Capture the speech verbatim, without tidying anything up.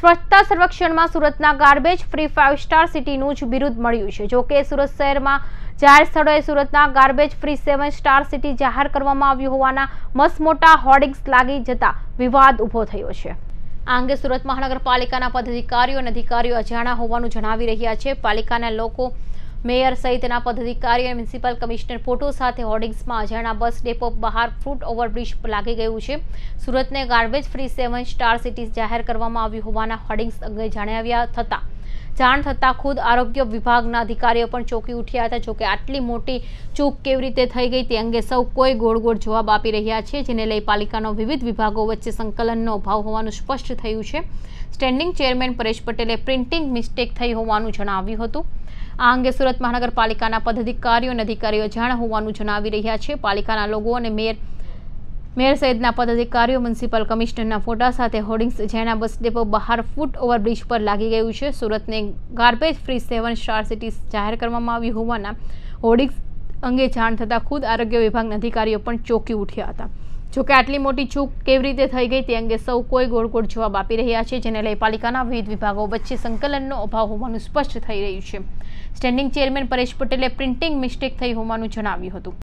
સ્વચ્છતા સર્વેક્ષણમાં સુરતના ગાર્બેજ ફ્રી ફાઇવ સ્ટાર સિટીનું જ બિરુદ મળ્યું છે. જો કે સુરત શહેરમાં જાહેર સ્થળોએ સુરતના garbage free seven star city જાહેર કરવામાં આવ્યું હોવાના મસમોટા હોર્ડિંગ્સ લાગી જતા વિવાદ ઊભો થયો છે. આ અંગે સુરત મહાનગરપાલિકાના પદાધિકારીઓ અને અધિકારીઓ અજાણા હોવાનું જણાવી રહ્યા છે. પાલિકાના લોકો મેયર સહિતના પદાધિકારીઓ અને મ્યુનિસિપલ કમિશનર ફોટો સાથે હોર્ડિંગ્સમાં અજાણા બસ ડેપો બહાર ફૂટ ઓવરબ્રિજ લાગી ગયું છે. સુરતને garbage free seven star city જાહેર કરવામાં આવ્યું હોવાના હોર્ડિંગ્સ અંગે જણાવ્યા થતાં જાણ થતાં ખુદ આરોગ્ય વિભાગના અધિકારીઓ પણ ચોંકી ઉઠ્યા હતા. જોકે આટલી મોટી ચૂક કેવી રીતે થઈ ગઈ તે અંગે સૌ કોઈ ગોળ ગોળ જવાબ આપી રહ્યા છે, જેને લઈ પાલિકાનો વિવિધ વિભાગો વચ્ચે સંકલનનો અભાવ હોવાનું સ્પષ્ટ થયું છે. સ્ટેન્ડિંગ ચેરમેન પરેશ પટેલે પ્રિન્ટિંગ મિસ્ટેક થઈ હોવાનું જણાવ્યું હતું. આ અંગે સુરત મહાનગરપાલિકાના પદાધિકારીઓ અને અધિકારીઓ જાણ હોવાનું જણાવી રહ્યા છે. પાલિકાના લોકો અને મેયર મેયર સહિતના પદાધિકારીઓ મ્યુનિસિપલ કમિશનરના ફોટા સાથે હોર્ડિંગ્સ જૈના બસ ડેપો બહાર ફૂટ ઓવરબ્રિજ પર લાગી ગયું છે. સુરતને garbage free seven star city જાહેર કરવામાં આવી હોવાના હોર્ડિંગ્સ અંગે જાણ થતાં ખુદ આરોગ્ય વિભાગના અધિકારીઓ પણ ચોંકી ઉઠ્યા હતા. જોકે આટલી મોટી ચૂક કેવી રીતે થઈ ગઈ તે અંગે સૌ કોઈ ગોળ ગોળ જવાબ આપી રહ્યા છે, જેને લઈ પાલિકાના વિવિધ વિભાગો વચ્ચે સંકલનનો અભાવ હોવાનું સ્પષ્ટ થઈ રહ્યું છે. સ્ટેન્ડિંગ ચેરમેન પરેશ પટેલે પ્રિન્ટિંગ મિસ્ટેક થઈ હોવાનું જણાવ્યું હતું.